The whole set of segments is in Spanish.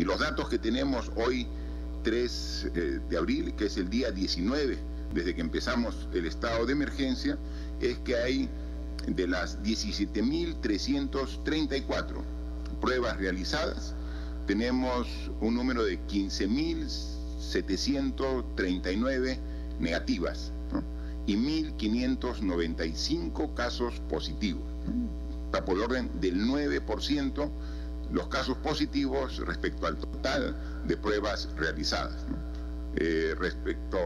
Y los datos que tenemos hoy, 3 de abril, que es el día 19, desde que empezamos el estado de emergencia, es que hay de las 17.334 pruebas realizadas, tenemos un número de 15.739 negativas, ¿no? Y 1.595 casos positivos. Está por el orden del 9% los casos positivos respecto al total de pruebas realizadas, ¿no? Respecto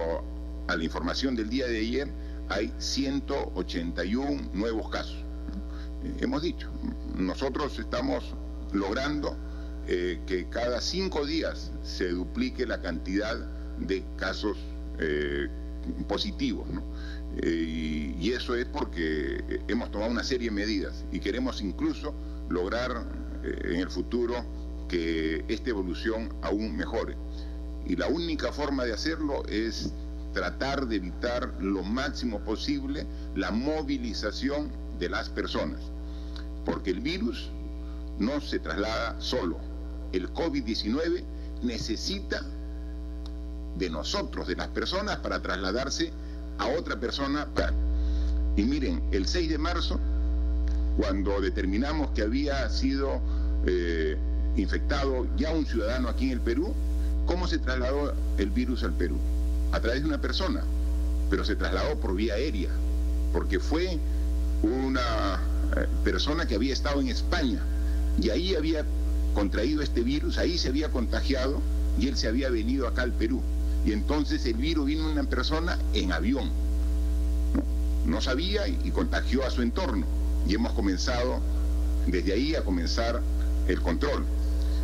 a la información del día de ayer, hay 181 nuevos casos. Hemos dicho, nosotros estamos logrando que cada 5 días se duplique la cantidad de casos positivos, ¿no? Y eso es porque hemos tomado una serie de medidas y queremos incluso lograr en el futuro que esta evolución aún mejore. Y la única forma de hacerlo es tratar de evitar lo máximo posible la movilización de las personas, porque el virus no se traslada solo. El COVID-19 necesita de nosotros, de las personas, para trasladarse a otra persona. Y miren, el 6 de marzo, cuando determinamos que había sido infectado ya un ciudadano aquí en el Perú, ¿cómo se trasladó el virus al Perú? A través de una persona, pero se trasladó por vía aérea, porque fue una persona que había estado en España y ahí había contraído este virus, ahí se había contagiado y él se había venido acá al Perú. Y entonces el virus vino a una persona en avión, no sabía, y contagió a su entorno. Y hemos comenzado desde ahí a comenzar el control.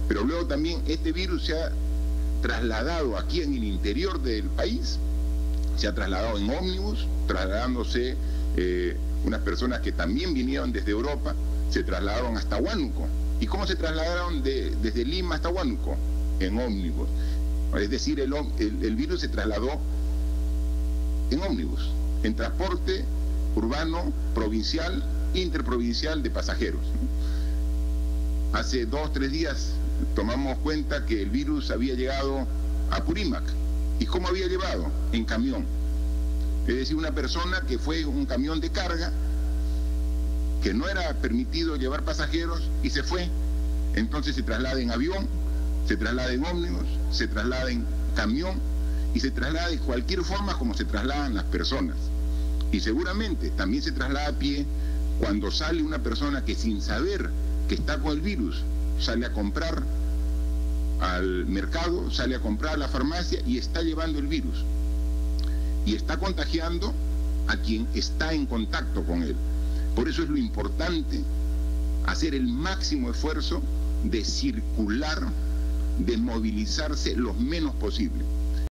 Pero luego también este virus se ha trasladado aquí en el interior del país, se ha trasladado en ómnibus, trasladándose unas personas que también vinieron desde Europa, se trasladaron hasta Huánuco. ¿Y cómo se trasladaron desde Lima hasta Huánuco? En ómnibus. Es decir, el virus se trasladó en ómnibus, en transporte urbano, provincial, interprovincial de pasajeros. Hace 2 o 3 días tomamos cuenta que el virus había llegado a Purímac. ¿Y cómo había llegado? En camión. Es decir, una persona que fue un camión de carga, que no era permitido llevar pasajeros, y se fue. Entonces se traslada en avión, se traslada en ómnibus, se traslada en camión, y se traslada de cualquier forma como se trasladan las personas. Y seguramente también se traslada a pie cuando sale una persona que, sin saber que está con el virus, sale a comprar al mercado, sale a comprar a la farmacia y está llevando el virus. Y está contagiando a quien está en contacto con él. Por eso es lo importante hacer el máximo esfuerzo de circular, de movilizarse lo menos posible.